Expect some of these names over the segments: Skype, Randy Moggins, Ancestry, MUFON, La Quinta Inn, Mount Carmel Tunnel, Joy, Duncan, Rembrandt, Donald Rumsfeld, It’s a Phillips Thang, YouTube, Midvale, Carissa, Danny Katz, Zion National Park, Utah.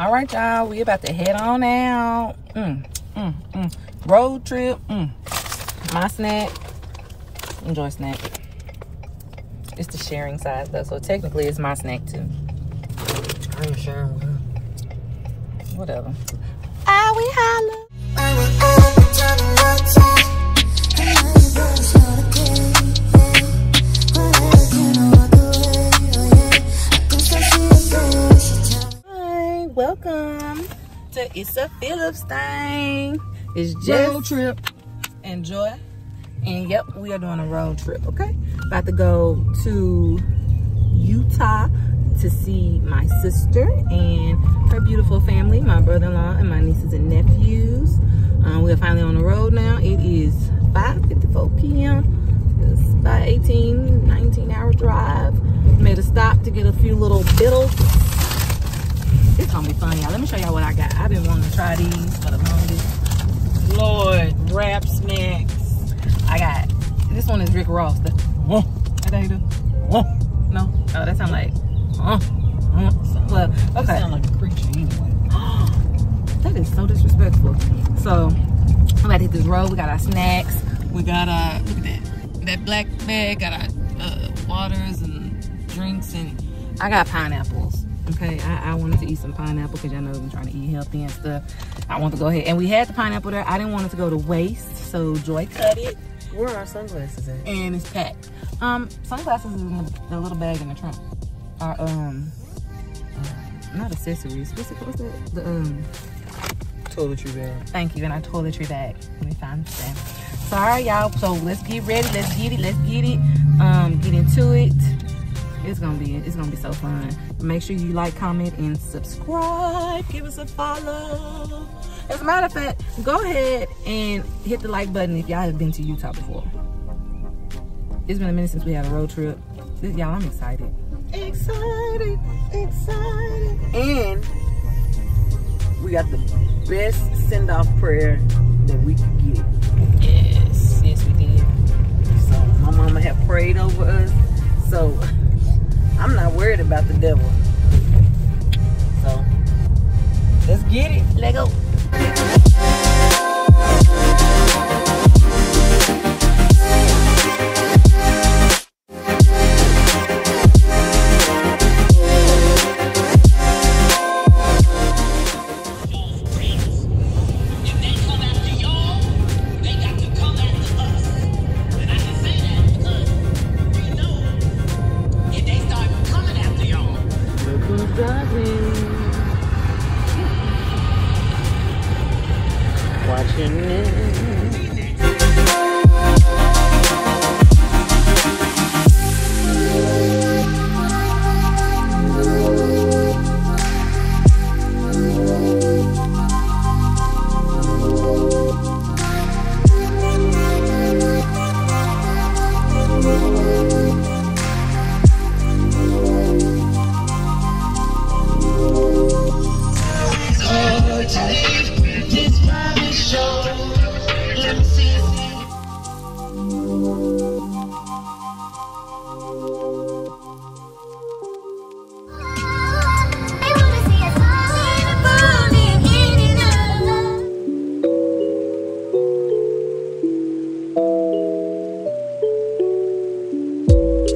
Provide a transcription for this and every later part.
All right, y'all, we about to head on out. Road trip. My snack. Enjoy snack. It's the sharing size, though, so technically it's my snack, too. I ain't sharing with her. Whatever. Ah, we holla. Hi, welcome to It's a Phillips Thing. It's just road trip. Enjoy. And yep, we are doing a road trip, okay? About to go to Utah to see my sister and her beautiful family, my brother-in-law and my nieces and nephews. We're finally on the road now. It is 5:54 p.m. It's about 19-hour drive. Made a stop to get a few little biddles. It's gonna be fun, y'all. Let me show y'all what I got. I've been wanting to try these for the longest. Lord, wrap snacks. I got, this one is Rick Ross. That how you do? No? Oh, that sound like, okay. That sound like a creature anyway. That is so disrespectful. So, I'm about to hit this road. We got our snacks. We got our, look at that. That black bag, got our waters and drinks, and I got pineapples. Okay, I wanted to eat some pineapple because y'all know I'm trying to eat healthy and stuff. I want to go ahead, and we had the pineapple there. I didn't want it to go to waste, so Joy cut it. Where are our sunglasses at? And it's packed. Sunglasses is in the little bag in the trunk. Our not accessories. What's that? The toiletry bag. Thank you, and our toiletry bag. We found that. Sorry, y'all. So let's get ready. Let's get it. Let's get it. Get into it. It's gonna be so fun. Make sure you like, comment, and subscribe. Give us a follow. As a matter of fact, go ahead and hit the like button if y'all have been to Utah before. It's been a minute since we had a road trip. Y'all, I'm excited. Excited, excited. And we got the best send-off prayer that we could get. Yes, we did. So my mama had prayed over us. So I'm not worried about the devil. So let's get it. Let's go.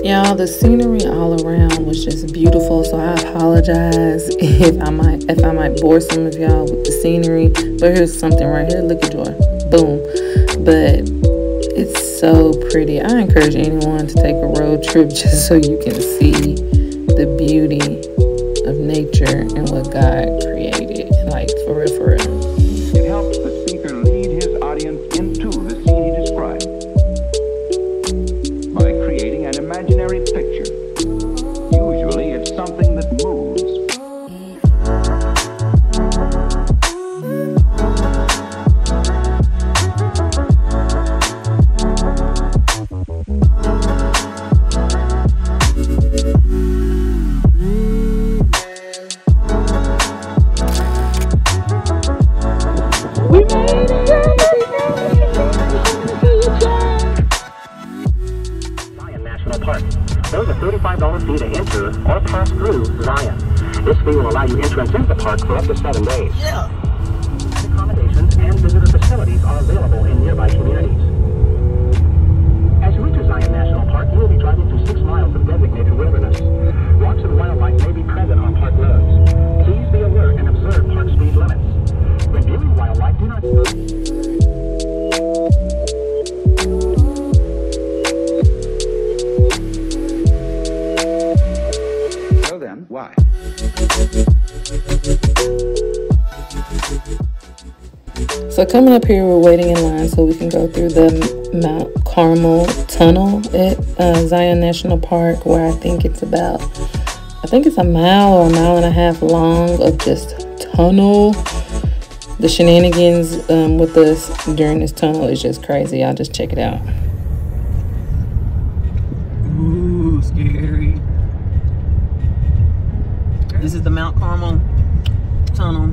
Y'all, the scenery all around was just beautiful, so I apologize if I might bore some of y'all with the scenery, but here's something right here. Look at Joy. Boom. But it's so pretty. I encourage anyone to take a road trip just so you can see the beauty of nature and what God created, like for real, for real. It helps the speaker lead his audience into the scene he described by creating an imaginary picture. Usually it's something that moves. There's a $35 fee to enter or pass through Zion This fee will allow you entrance into the park for up to 7 days. Yeah. Accommodations and visitor facilities are available in nearby communities. As you reach Zion National Park, you will be driving through 6 miles of designated wilderness. Rocks and wildlife may be present on park roads. Please be alert and observe park speed limits. When viewing wildlife, do not... Why? So coming up here, we're waiting in line so we can go through the Mount Carmel Tunnel at Zion National Park, where I think it's a mile or a mile and a half long of just tunnel. The shenanigans with us during this tunnel is just crazy. I'll just check it out. Ooh, scary. This is the Mount Carmel Tunnel.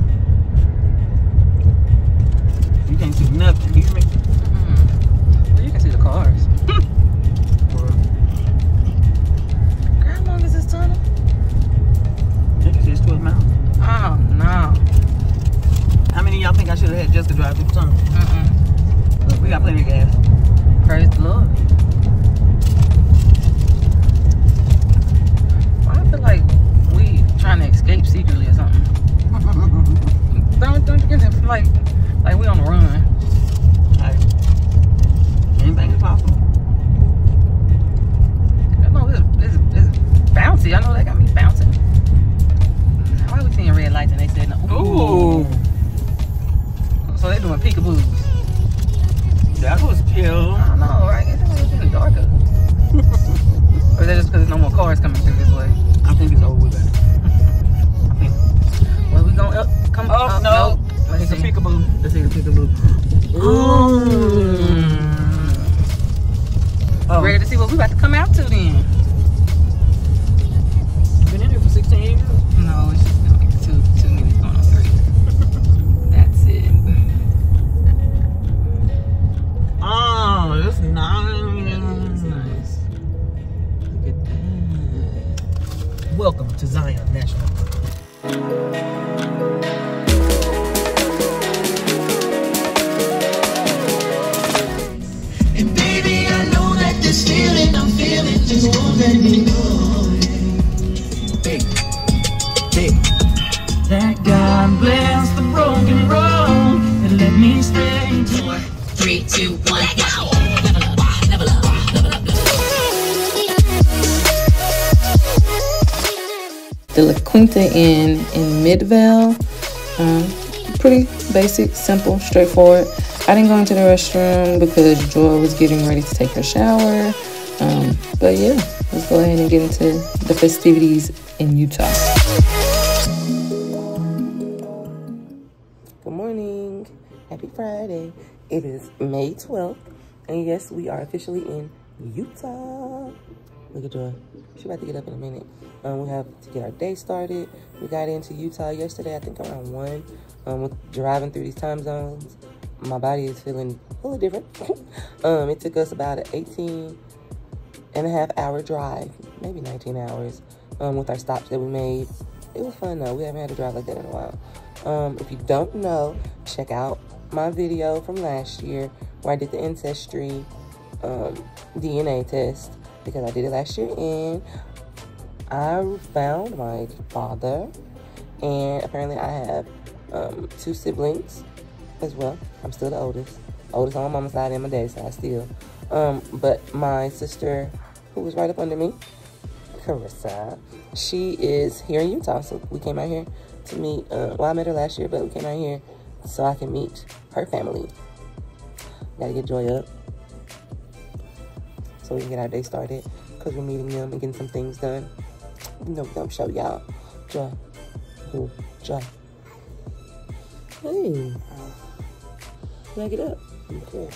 You can't see nothing, you hear me? Mm-hmm. Well, you can see the cars. Girl, how long is this tunnel? I think it's 12 miles. Oh, no. How many of y'all think I should have had just to drive through the tunnel? Mm-hmm. Look, we got plenty of gas. Praise the Lord. Well, I feel like trying to escape secretly or something. Don't get it like we on the run. Like anything is possible. I know it's bouncy. I know that got me bouncing. Why are we seeing red lights and they said no? Ooh. So they doing peekaboos. That was chill. I don't know, right? It's getting darker. Or is that just because there's no more cars coming through this way? I think it's over with that. No. It's a peekaboo. Let's see the peekaboo. Ooh. Oh. Ready to see what we about to come out to then. Been in here for 16 years? No, it's just been like two minutes going on 3. That's it. Oh, that's nice. Yeah, that's nice. Look at that. Welcome to Zion National Park. Just won't let me go away. Hey. That God bless the broken road and let me stay. 4, 3, 2, 1, go. The La Quinta Inn in Midvale. Pretty basic, simple, straightforward. I didn't go into the restroom because Joy was getting ready to take her shower. But yeah, let's go ahead and get into the festivities in Utah. Good morning. Happy Friday. It is May 12th. And yes, we are officially in Utah. Look at Joy. She's about to get up in a minute. We have to get our day started. We got into Utah yesterday, I think around 1. With driving through these time zones, my body is feeling a little different. It took us about 18.5-hour drive, maybe 19 hours, with our stops that we made. It was fun though. We haven't had to drive like that in a while. If you don't know, check out my video from last year where I did the Ancestry DNA test, because I did it last year and I found my father, and apparently I have 2 siblings as well. I'm still the oldest on my mama's side and my daddy's side still. But my sister, who was right up under me, Carissa, she is here in Utah. So we came out here to meet, well, I met her last year, but we came out here so I can meet her family. Gotta get Joy up so we can get our day started, because we're meeting them and getting some things done. No, don't show y'all. Joy. Ooh, Joy. Hey. Can I get up? Okay.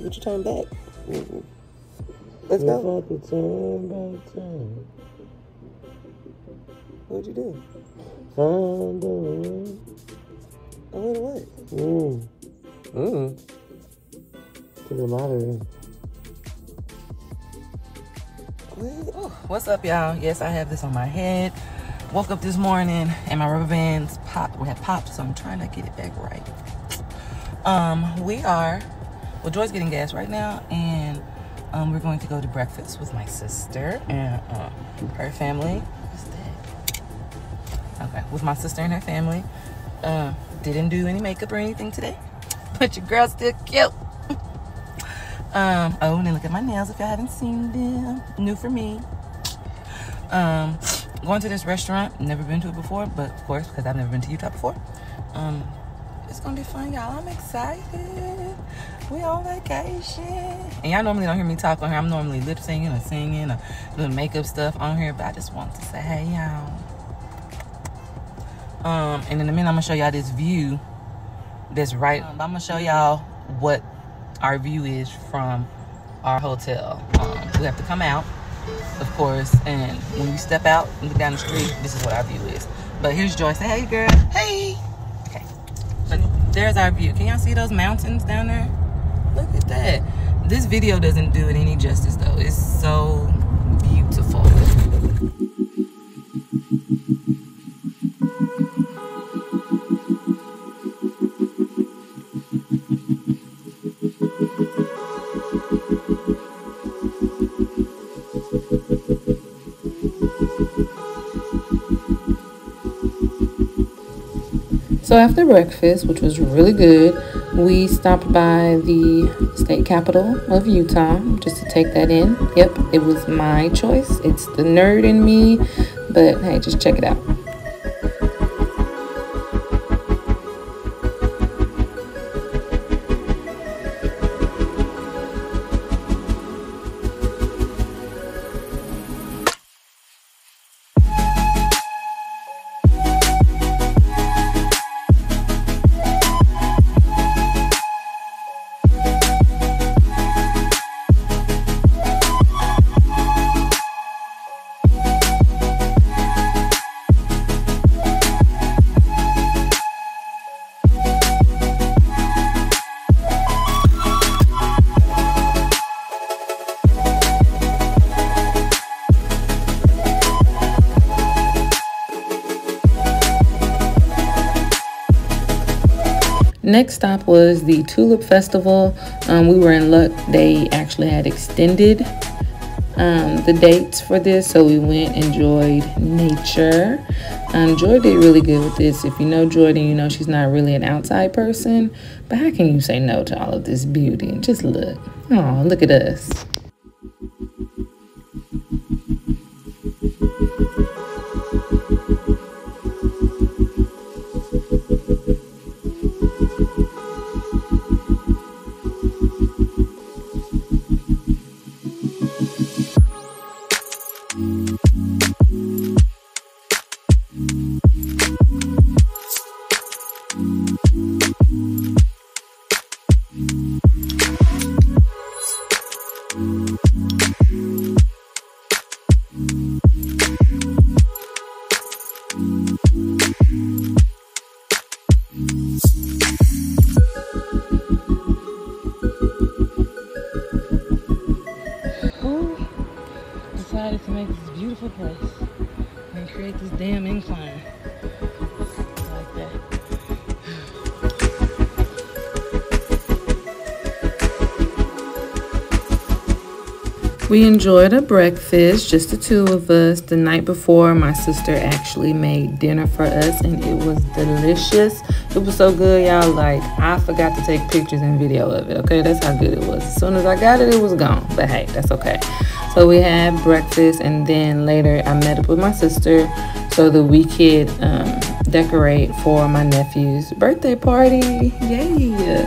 Would you turn back? Mm-hmm. Let's go. If I could turn back time. What'd you do? Find a way. A way to what? To the lottery. What? What's up, y'all? Yes, I have this on my head. Woke up this morning and my rubber bands popped. We had popped, so I'm trying to get it back right. Joy's getting gas right now, and we're going to go to breakfast with my sister and her family. What's that? Okay, with my sister and her family. Didn't do any makeup or anything today, but your girl's still cute. Oh, and then look at my nails if y'all haven't seen them. New for me. Going to this restaurant, never been to it before, but of course, because I've never been to Utah before. It's gonna be fun, y'all. I'm excited. We on vacation. And y'all normally don't hear me talk on here. I'm normally lip singing or singing or doing makeup stuff on here, but I just want to say, hey, y'all. And in a minute, I'm gonna show y'all this view that's right. I'm gonna show y'all what our view is from our hotel. We have to come out, of course, and when you step out and look down the street, this is what our view is. But here's Joy. Say hey, girl. Hey. Okay, but there's our view. Can y'all see those mountains down there? Look at that. This video doesn't do it any justice though. It's so beautiful. So after breakfast, which was really good, we stopped by the state capital of Utah just to take that in. Yep, it was my choice. It's the nerd in me, but hey, just check it out. Next stop was the Tulip Festival. We were in luck. They actually had extended the dates for this, so we went, enjoyed nature. Joy did really good with this. If you know Joy, then you know she's not really an outside person, but how can you say no to all of this beauty? And just look. Oh, look at us. Decided to make this beautiful place and create this damn incline. Like that. We enjoyed a breakfast, just the two of us. The night before, my sister actually made dinner for us, and it was delicious. It was so good, y'all. Like, I forgot to take pictures and video of it, okay? That's how good it was. As soon as I got it, it was gone. But hey, that's okay. So we had breakfast, and then later I met up with my sister so that we could decorate for my nephew's birthday party. Yay!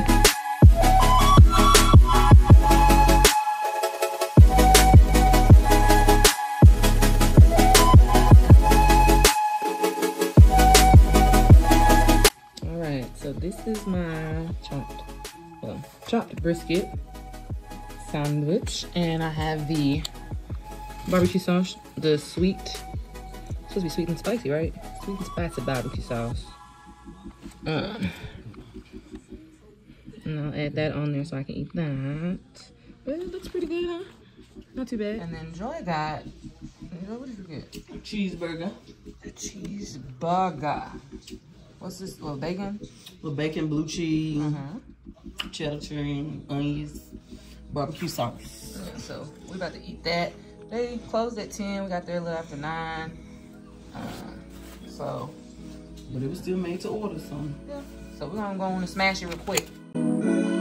Chopped brisket sandwich, and I have the barbecue sauce, the sweet, it's supposed to be sweet and spicy, right? Sweet and spicy barbecue sauce. And I'll add that on there so I can eat that. But it looks pretty good, huh? Not too bad. And then Joy got, what did you get? A cheeseburger. cheeseburger. What's this? Little bacon? Little bacon, blue cheese, cheddar cheese, onions, barbecue sauce. So we're about to eat that. They closed at 10. We got there a little after 9. But it was still made to order, so. Yeah. So we're gonna go on and smash it real quick.